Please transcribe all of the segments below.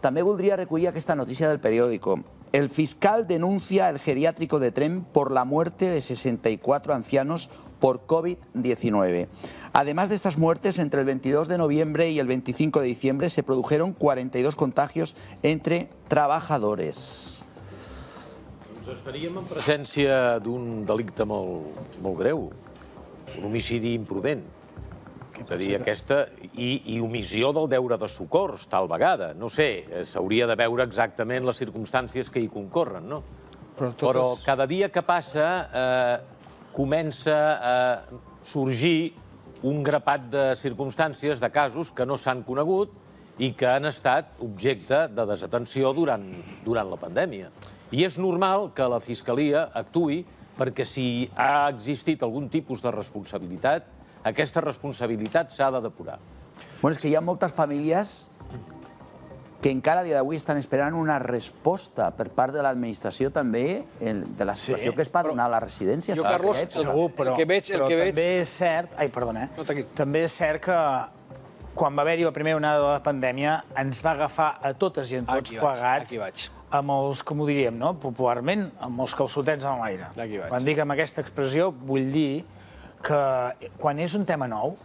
També voldria recollir aquesta notícia del periòdico. El fiscal denuncia el geriátrico de Tremp por la muerte de 64 ancianos por COVID-19. Además de estas muertes, entre el 22 de noviembre y el 25 de diciembre se produjeron 42 contagios entre trabajadores. Ens estaríem en presència d'un delicte molt greu, un homicidi imprudent. I omissió del deure de socors, tal vegada. No sé, s'hauria de veure exactament les circumstàncies que hi concorren, no? Però cada dia que passa comença a sorgir un grapat de circumstàncies, de casos que no s'han conegut i que han estat objecte de desatenció durant la pandèmia. I és normal que la Fiscalia actuï perquè si ha existit algun tipus de responsabilitat, aquesta responsabilitat s'ha de depurar. Bueno, és que hi ha moltes famílies que encara a dia d'avui estan esperant una resposta per part de l'administració també de la situació que es va donar a les residències. Jo, Carlos, segur, però també és cert... Ai, perdona. També és cert que quan va haver-hi la primera onada de la pandèmia ens va agafar a totes i a tots plegats amb els, com ho diríem, popularment, amb els calçotets en l'aire. Quan dic amb aquesta expressió vull dir que quan és un tema nou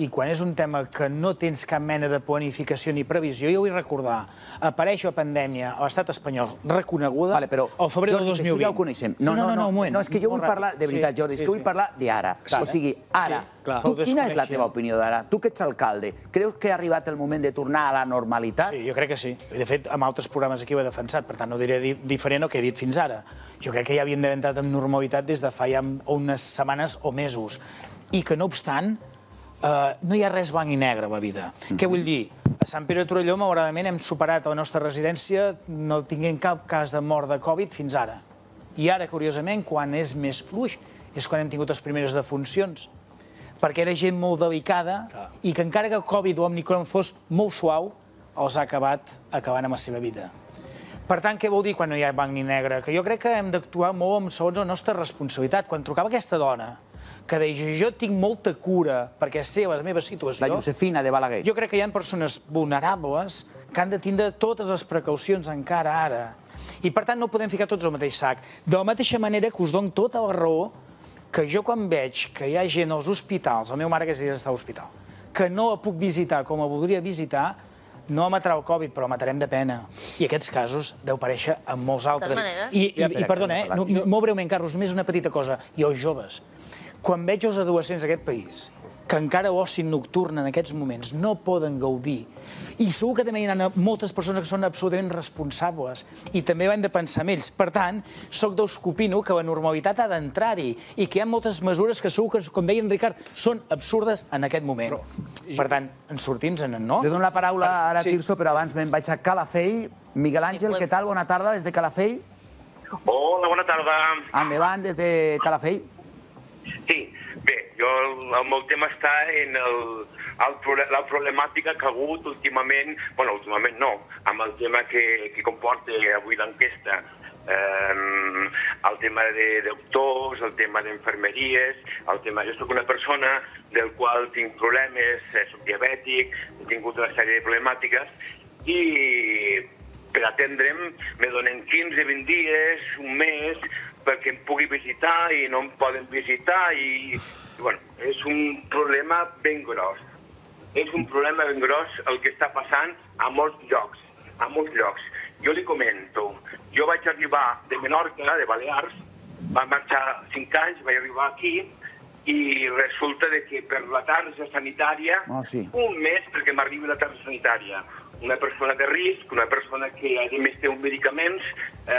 i quan és un tema que no tens cap mena de planificació ni previsió, jo vull recordar, apareix la pandèmia a l'estat espanyol reconeguda al febrer del 2020. Això ja ho coneixem. No, un moment. No, és que jo vull parlar, de veritat, Jordi, és que vull parlar d'ara. O sigui, ara, quina és la teva opinió d'ara? Tu que ets alcalde, creus que ha arribat el moment de tornar a la normalitat? Sí, jo crec que sí. De fet, en altres programes aquí ho he defensat, per tant, no diré diferent el que he dit fins ara. Jo crec que ja havien d'haver entrat en normalitat des de fa ja unes setmanes o mesos. I que, no obstant, no hi ha res blanc i negre a la vida. Què vull dir? A Sant Pere de Torelló, malauradament, hem superat la nostra residència no tinguent cap cas de mort de Covid fins ara. I ara, curiosament, quan és més fluix, és quan hem tingut les primeres defuncions. Perquè era gent molt delicada i que encara que el Covid o Omicron fos molt suau, els ha acabat acabant amb la seva vida. Per tant, què vol dir quan no hi ha blanc ni negre? Que jo crec que hem d'actuar molt segons la nostra responsabilitat. Quan trucava aquesta dona, que deia, jo tinc molta cura perquè sé la meva situació... La Josefina de Balaguer. Jo crec que hi ha persones vulnerables que han de tindre totes les precaucions encara ara. I, per tant, no podem ficar tots al mateix sac. De la mateixa manera que us dono tota la raó que jo quan veig que hi ha gent als hospitals, la meva mare que està a l'hospital, que no la puc visitar com la voldria visitar, no matarà el Covid, però matarem de pena. I aquests casos deu aparèixer en molts altres. I perdona, molt breument, Carlos, només una petita cosa. I els joves. Quan veig els adolescents d'aquest país, que encara l'oci nocturn en aquests moments no poden gaudir, i segur que també hi ha moltes persones que són absolutament responsables i també van de pensar en ells. Per tant, soc dels que opino que la normalitat ha d'entrar-hi i que hi ha moltes mesures que segur que, com deia en Ricard, són absurdes en aquest moment. Per tant, en sortim-se'n, no? Li dono la paraula ara a Tirso, però abans me'n vaig a Calafell. Miguel Àngel, què tal? Bona tarda des de Calafell. Hola, bona tarda. Endavant des de Calafell. Sí, bé, el meu tema està en la problemàtica que ha hagut últimament, bueno, últimament no, amb el tema que comporta avui l'enquesta, el tema de doctors, el tema d'infermeries, el tema... Jo soc una persona del qual tinc problemes, soc diabètic, he tingut una sèrie de problemàtiques i per atendre'm me donen 15, 20 dies, un mes, perquè em pugui visitar i no em poden visitar i... Bueno, és un problema ben gros. És un problema ben gros el que està passant a molts llocs, a molts llocs. Jo li comento, jo vaig arribar de Menorca, de Balears, va marxar 5 anys, vaig arribar aquí i resulta que per la targeta sanitària, un mes perquè m'arribi la targeta sanitària, una persona de risc, una persona que a més té uns medicaments,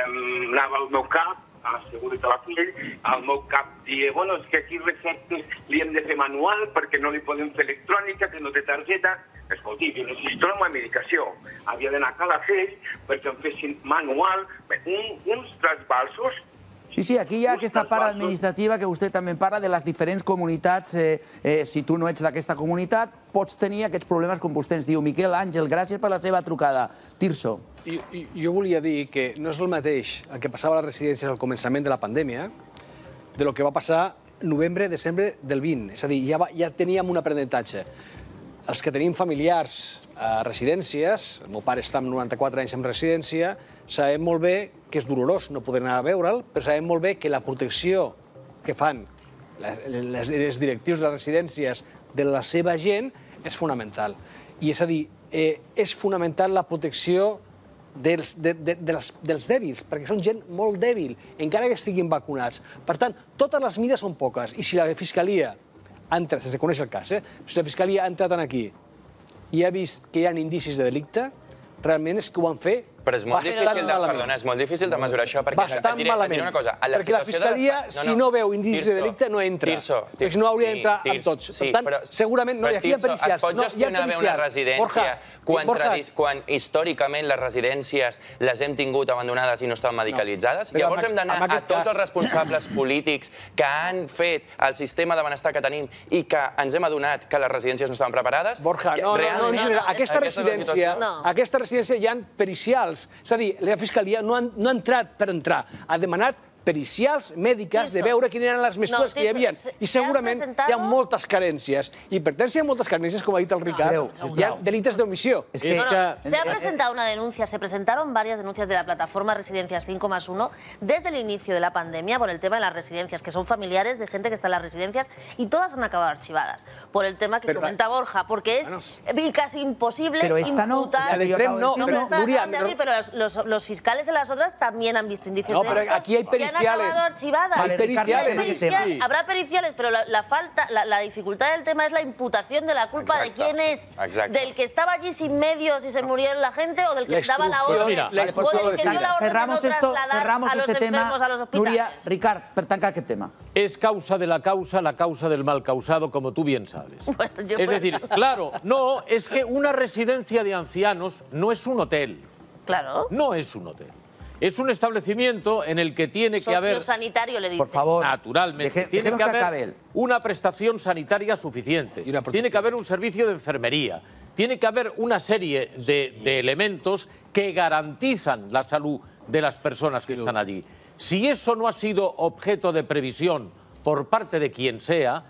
anava al meu cap, a Seguri Calafell, al meu cap diu, bueno, és que aquí receptes li hem de fer manual perquè no li podem fer electrònica, que no té targeta. Escolti, jo necessito la meva medicació. Havia d'anar a Calafell perquè em fessin manual, uns trasbalsos. Sí, aquí hi ha aquesta part administrativa que vostè també parla de les diferents comunitats. Si tu no ets d'aquesta comunitat, pots tenir aquests problemes, com vostè ens diu. Miquel Àngel, gràcies per la seva trucada. Tirso. Jo volia dir que no és el mateix el que passava a les residències al començament de la pandèmia de lo que va passar novembre-desembre del 20. És a dir, ja teníem un aprenentatge. els que tenim familiars a residències, el meu pare està amb 94 anys en residència, sabem molt bé que és dolorós no poder anar a veure'l, però sabem molt bé que la protecció que fan els directius de les residències de la seva gent és fonamental. I és a dir, és fonamental la protecció dels dèbils, perquè són gent molt dèbil, encara que estiguin vacunats. Per tant, totes les mides són poques. I si la Fiscalia ha entrat, sense conèixer el cas, si la Fiscalia ha entrat aquí i ha vist que hi ha indicis de delicte, realment és que ho van fer bastant malament. Perdona, és molt difícil de mesurar això, perquè la Fiscalia, si no veu indicis de delicte, no entra. Perquè no hauria d'entrar amb tots. Per tant, segurament no hi ha pericials. Es pot gestionar bé una residència quan històricament les residències les hem tingut abandonades i no estan medicalitzades? Llavors hem d'anar a tots els responsables polítics que han fet el sistema de benestar que tenim i que ens hem adonat que les residències no estaven preparades? Borja, no, aquesta residència hi ha pericials. És a dir, la Fiscalia no ha entrat per entrar, ha demanat pericials mèdiques de veure quines eren les mesures que hi havia. I segurament hi ha moltes carències. I per tant, si hi ha moltes carències, com ha dit el Ricard, hi ha delites d'omissió. Se ha presentat una denuncia, se presentaron varias denuncias de la plataforma Residencias 5.1 desde el inicio de la pandemia por el tema de las residencias, que son familiares de gente que está en las residencias, y todas han acabado archivadas por el tema que comenta Borja, porque es casi imposible imputar. Pero los fiscales de las otras también han visto indicios de delitos. Aquí hay periciales. Habrá periciales, pero la dificultad del tema es la imputación de la culpa de quién es. Del que estaba allí sin medios y se murió la gente, o del que daba la orden. Cerramos esto, cerramos este tema. Nuria, Ricard, pertanca, ¿qué tema? Es causa de la causa del mal causado, como tú bien sabes. Es decir, claro, no, es que una residencia de ancianos no es un hotel. Claro. No es un hotel. Es un establecimiento en el que tiene que haber... Sociosanitario, le dice. Por favor. Naturalmente. Tiene que haber una prestación sanitaria suficiente. Tiene que haber un servicio de enfermería. Tiene que haber una serie de elementos que garantizan la salud de las personas que están allí. Si eso no ha sido objeto de previsión por parte de quien sea,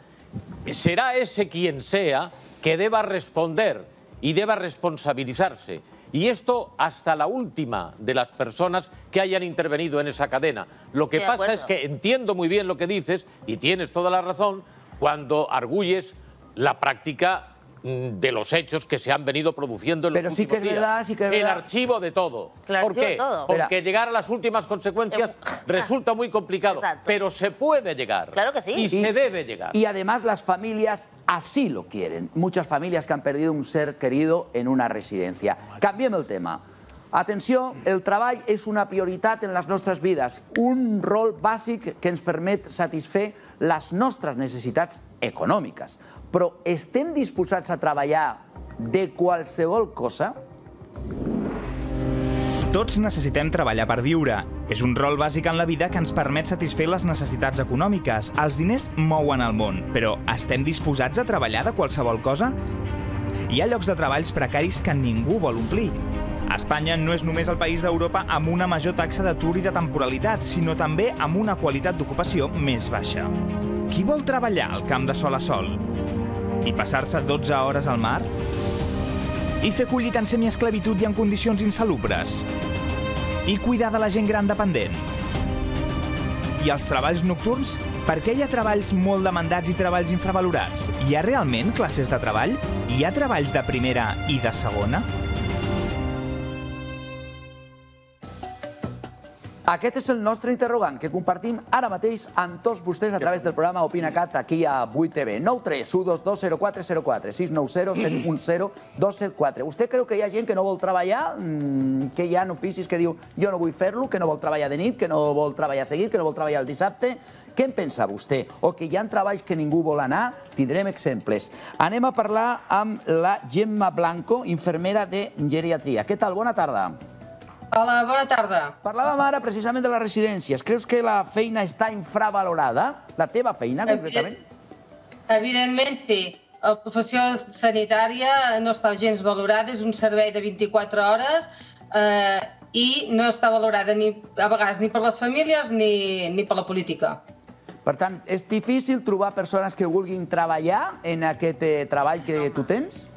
será ese quien sea que deba responder y deba responsabilizarse. Y esto hasta la última de las personas que hayan intervenido en esa cadena. Lo que pasa es que entiendo muy bien lo que dices, y tienes toda la razón, cuando arguyes la práctica de los hechos que se han venido produciendo en los últimos días. Pero sí que es verdad, sí que es verdad. El archivo de todo. ¿Por qué? Porque llegar a las últimas consecuencias resulta muy complicado. Pero se puede llegar. Claro que sí. Y se debe llegar. Y además las familias así lo quieren. Muchas familias que han perdido un ser querido en una residencia. Canviem el tema. Atenció, el treball és una prioritat en les nostres vides, un rol bàsic que ens permet satisfer les nostres necessitats econòmiques. Però estem disposats a treballar de qualsevol cosa? Tots necessitem treballar per viure. És un rol bàsic en la vida que ens permet satisfer les necessitats econòmiques. Els diners mouen el món, però estem disposats a treballar de qualsevol cosa? Hi ha llocs de treballs precaris que ningú vol omplir. Espanya no és només el país d'Europa amb una major taxa d'atur i de temporalitat, sinó també amb una qualitat d'ocupació més baixa. Qui vol treballar al camp de sol a sol? I passar-se 12 hores al mar? I fer collita en semiesclavitud i en condicions insalubres? I cuidar de la gent gran dependent? I els treballs nocturns? Per què hi ha treballs molt demandats i treballs infravalorats? Hi ha realment classes de treball? Hi ha treballs de primera i de segona? Aquest és el nostre interrogant que compartim ara mateix amb tots vostès a través del programa Opinacat aquí a VuitTV. 9-3-1-2-2-0-4-0-4, 6-9-0-7-1-0-2-7-4. Vostè creu que hi ha gent que no vol treballar? Que hi ha oficis que diu jo no vull fer-lo, que no vol treballar de nit, que no vol treballar seguit, que no vol treballar el dissabte? Què en pensa vostè? O que hi ha treballs que ningú vol anar? Tindrem exemples. Anem a parlar amb la Gemma Blanco, infermera de geriatria. Què tal? Bona tarda. Hola, bona tarda. Parlàvem ara precisament de les residències. Creus que la feina està infravalorada? La teva feina, concretament? Evidentment, sí. La professió sanitària no està gens valorada, és un servei de 24 hores i no està valorada a vegades ni per les famílies ni per la política. Per tant, és difícil trobar persones que vulguin treballar en aquest treball que tu tens?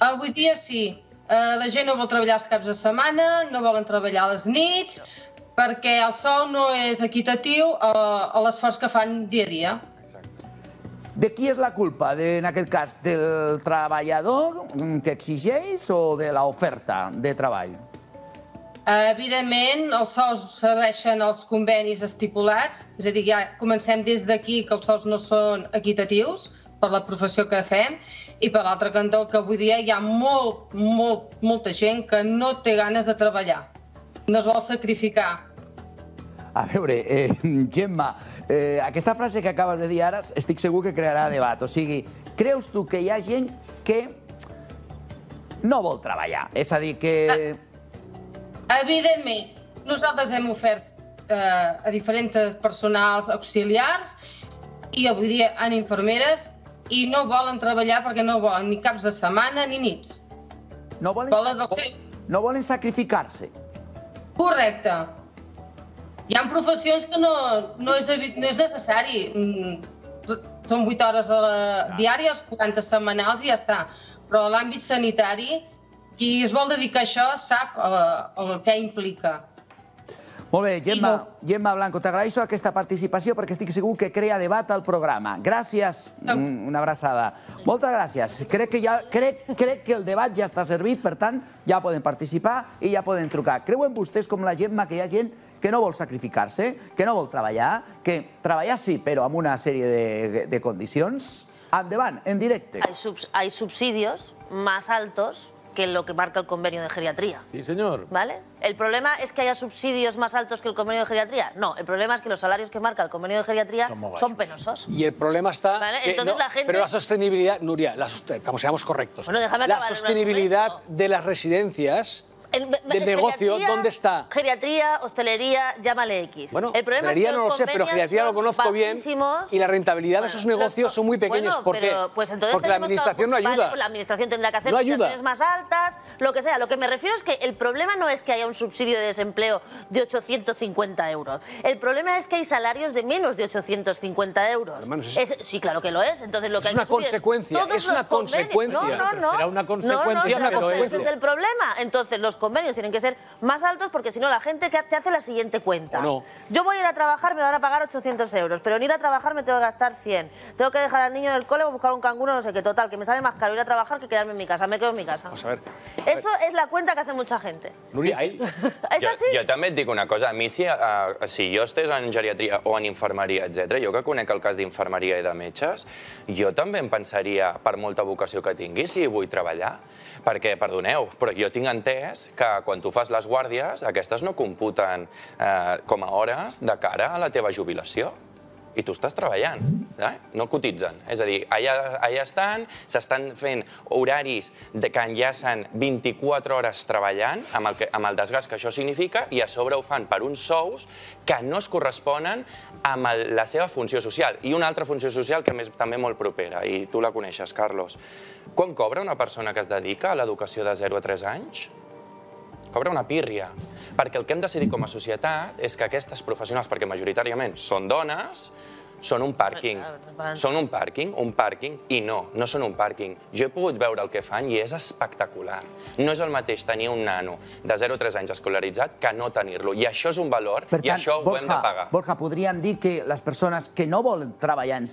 Avui dia sí. La gent no vol treballar els caps de setmana, no volen treballar les nits, perquè el sou no és equitatiu a l'esforç que fan dia a dia. De qui és la culpa, en aquest cas, del treballador que exigeix o de l'oferta de treball? Evidentment, els sous serveixen els convenis estipulats, és a dir, ja comencem des d'aquí que els sous no són equitatius per la professió que fem, i per l'altre cantó que avui dia hi ha molta gent que no té ganes de treballar, no es vol sacrificar. A veure, Gemma, aquesta frase que acabes de dir ara estic segur que crearà debat. O sigui, creus tu que hi ha gent que no vol treballar? És a dir, que... Evidentment, nosaltres hem ofert a diferents personals auxiliars i avui dia en infermeres i no volen treballar perquè no volen ni caps de setmana ni nits. No volen sacrificar-se. Correcte. Hi ha professions que no és necessari. Són 8 hores diàries, 40 setmanals i ja està. Però a l'àmbit sanitari, qui es vol dedicar a això sap el que implica. Molt bé, Gemma Blanco, t'agraeixo aquesta participació perquè estic segur que crea debat al programa. Gràcies, una abraçada. Moltes gràcies. Crec que el debat ja està servit, per tant, ja poden participar i ja poden trucar. Creuen vostès, com la Gemma, que hi ha gent que no vol sacrificar-se, que no vol treballar, que treballar sí, però amb una sèrie de condicions? Endavant, en directe. Hay subsidios más altos que lo que marca el convenio de geriatría. Sí, señor. ¿Vale? ¿El problema es que haya subsidios más altos que el convenio de geriatría? No, el problema es que los salarios que marca el convenio de geriatría son penosos. Y el problema está... ¿Vale? Que entonces no, la gente... Pero la sostenibilidad, Nuria, como seamos correctos, bueno, déjame acabar, la sostenibilidad de las residencias... del negocio, ¿dónde está? Geriatría, hostelería, llámale X. Bueno, geriatría no lo sé, pero geriatría lo conozco bien y la rentabilidad de esos negocios son muy pequeños. ¿Por qué? Porque la administración no ayuda. La administración tendrá que hacer prestaciones más altas, lo que sea. Lo que me refiero es que el problema no es que haya un subsidio de desempleo de 850 euros. El problema es que hay salarios de menos de 850 euros. Sí, claro que lo es. Entonces lo que hay que subir es una consecuencia. Es una consecuencia. No, no, no. Ese es el problema. Entonces los convenios tienen que ser más altos porque si no la gente te hace la siguiente cuenta. No. Yo voy a ir a trabajar, me van a pagar 800 euros, pero en ir a trabajar me tengo que gastar 100. Tengo que dejar al niño del cole o buscar un canguro, no sé qué, total, que me sale más caro ir a trabajar que quedarme en mi casa. Me quedo en mi casa. Vamos a ver. Eso es la cuenta que hace mucha gente. Núria, ahí... ¿Es así? Jo també et dic una cosa. A mi, si jo estés en geriatria o en infermeria, etc., jo que conec el cas d'infermeria i de metges, jo també em pensaria, per molta vocació que tingui, si vull treballar. Perquè, perdoneu, però jo tinc entès que quan tu fas les guàrdies, aquestes no computen com a hores de cara a la teva jubilació. I tu estàs treballant, no cotitzen. És a dir, allà estan, s'estan fent horaris que enllacen 24 hores treballant, amb el desgast que això significa, i a sobre ho fan per uns sous que no es corresponen amb la seva funció social. I una altra funció social que és també molt propera, i tu la coneixes, Carlos. Quan cobra una persona que es dedica a l'educació de 0 a 3 anys? Cobra una pírria, perquè el que hem decidit com a societat és que aquestes professionals, perquè majoritàriament són dones, són un pàrquing. Són un pàrquing, i no, no són un pàrquing. Jo he pogut veure el que fan i és espectacular. No és el mateix tenir un nano de 0 a 3 anys escolaritzat que no tenir-lo. I això és un valor i això ho hem de pagar. Borja, podríem dir que les persones que no volen treballar en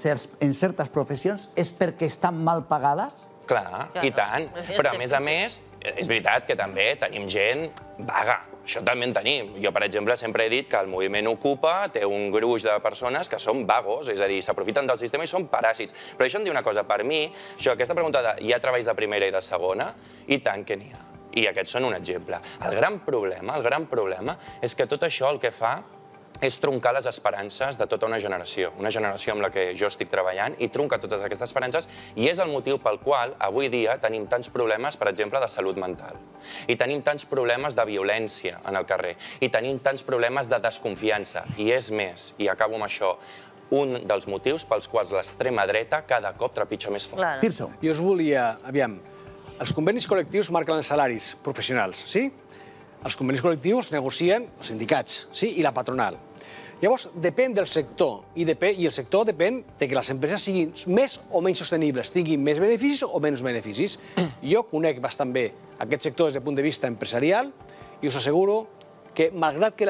certes professions és perquè estan mal pagades? Clar, i tant. Però a més, és veritat que també tenim gent vaga. Això també en tenim. Jo, per exemple, sempre he dit que el moviment Ocupa té un gruix de persones que són vagos, és a dir, s'aprofiten del sistema i són paràsits. Però això em diu una cosa, per mi, aquesta pregunta de hi ha treballs de primera i de segona, i tant que n'hi ha. I aquests són un exemple. El gran problema és que tot això el que fa és troncar les esperances de tota una generació amb la que jo estic treballant, i tronca totes aquestes esperances, i és el motiu pel qual avui dia tenim tants problemes, per exemple, de salut mental, i tenim tants problemes de violència en el carrer, i tenim tants problemes de desconfiança, i és més, i acabo amb això, un dels motius pels quals l'extrema dreta cada cop trepitja més fort. Tirso, jo us volia, aviam, els convenis col·lectius marquen els salaris professionals, sí? Els convenis col·lectius negocien els sindicats, sí? I la patronal. Llavors, depèn del sector, i el sector depèn que les empreses siguin més o menys sostenibles, tinguin més beneficis o menys beneficis. Jo conec bastant bé aquest sector des del punt de vista empresarial i us asseguro que, malgrat que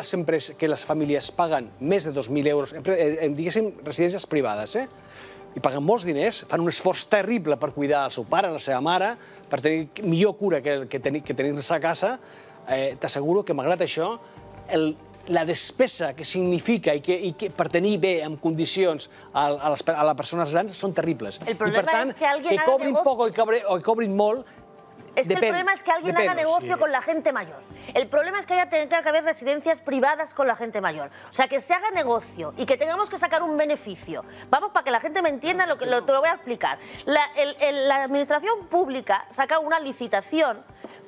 les famílies paguen més de 2.000 euros, diguéssim, residències privades, i paguen molts diners, fan un esforç terrible per cuidar el seu pare, la seva mare, per tenir millor cura que tenir-se a casa, t'asseguro que, malgrat això, la despesa que significa i per tenir bé en condicions a les persones grans són terribles. I, per tant, que cobrin poc o que cobrin molt... Es que el problema es que alguien haga negocio con la gente mayor. El problema es que haya que haber residencias privadas con la gente mayor. O sea, que se haga negocio y que tengamos que sacar un beneficio. Vamos, para que la gente me entienda, te lo voy a explicar. La administración pública saca una licitación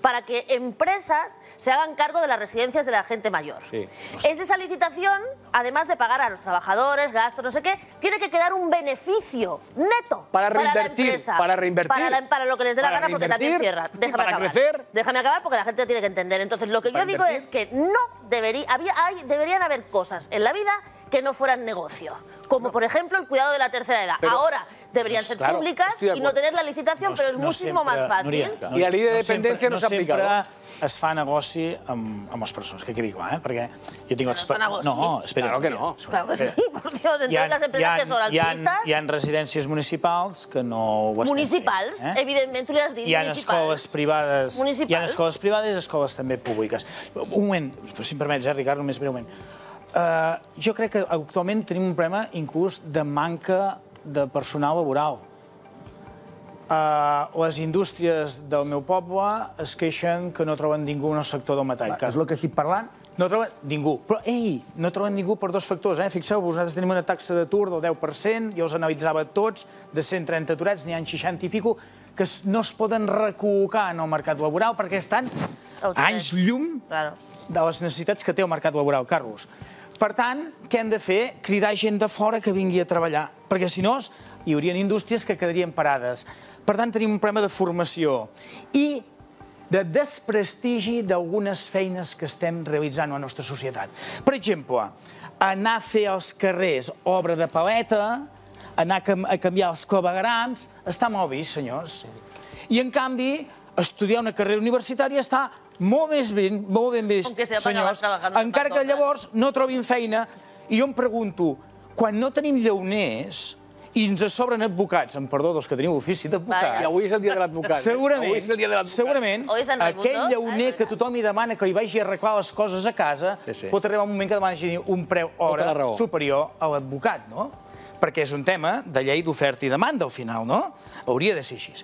para que empresas se hagan cargo de las residencias de la gente mayor. Sí. Es esa licitación, además de pagar a los trabajadores, gastos, no sé qué, tiene que quedar un beneficio neto para la empresa. Para reinvertir. Para lo que les dé la gana, porque también cierran. Déjame acabar porque la gente lo tiene que entender. Entonces, lo que yo digo es que no deberían haber cosas en la vida que no fueran negocio. Como, por ejemplo, el cuidado de la tercera edad. Ahora... Deberían ser públicas i no tenir la licitació, però és moltíssim més fàcil. I la llei de dependència no s'ha aplicat. No sempre es fa negoci amb les persones, que quedi clar, perquè jo tinc experiència... No, espera. Claro que no. Claro que sí, por Dios. Entonces, les empreses que són altistes... Hi ha residències municipals que no ho estem fent. Municipals, evidentment, tu li has dit municipals. Hi ha escoles privades... Municipals. Hi ha escoles privades i escoles també públiques. Un moment, si em permets, Ricard, només breument. Jo crec que actualment tenim un problema inclús de manca de personal laboral. Les indústries del meu poble es queixen que no troben ningú en el sector del metall. És el que estic parlant? No troben ningú. Però, ei, no troben ningú per dos factors. Fixeu-vos, nosaltres tenim una taxa d'atur del 10%, jo els analitzava tots, de 130 aturats, n'hi ha 60 i pico, que no es poden recol·locar en el mercat laboral perquè estan anys llum de les necessitats que té el mercat laboral, Carlos. Per tant, què hem de fer? Cridar gent de fora que vingui a treballar, perquè si no hi haurien indústries que quedarien parades. Per tant, tenim un problema de formació i de desprestigi d'algunes feines que estem realitzant a la nostra societat. Per exemple, anar a fer als carrers obra de paleta, anar a canviar els claveguerams, està molt vist, senyors. I, en canvi, estudiar una carrera universitària està... molt ben vist, senyors, encara que llavors no trobin feina. I jo em pregunto, quan no tenim llauners i ens sobren advocats, amb perdó dels que teniu ofici d'advocats... I avui és el dia de l'advocat. Segurament, aquell llauner que tothom hi demana que hi vagi a arreglar les coses a casa, pot arribar un moment que demani un preu hora superior a l'advocat, no? Perquè és un tema de llei d'oferta i demanda, al final, no? Hauria de ser així.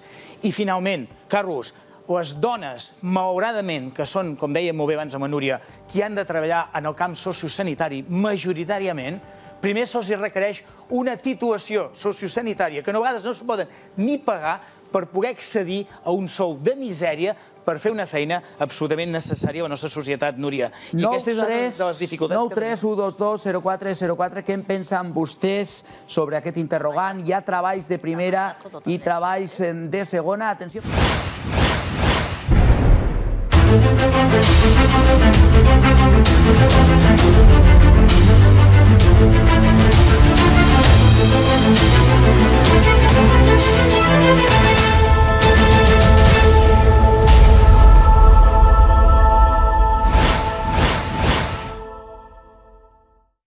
I, finalment, Carlos... les dones, malauradament, que són, com deia molt bé abans amb la Núria, qui han de treballar en el camp sociosanitari majoritàriament, primer se'ls requereix una titulació sociosanitària, que a vegades no es poden ni pagar per poder accedir a un sou de misèria per fer una feina absolutament necessària a la nostra societat, Núria. I aquesta és una de les dificultats que tenim. 9-3-1-2-2-0-4-0-4, què en pensen vostès sobre aquest interrogant? Hi ha treballs de primera i treballs de segona. Atenció. We'll be right back.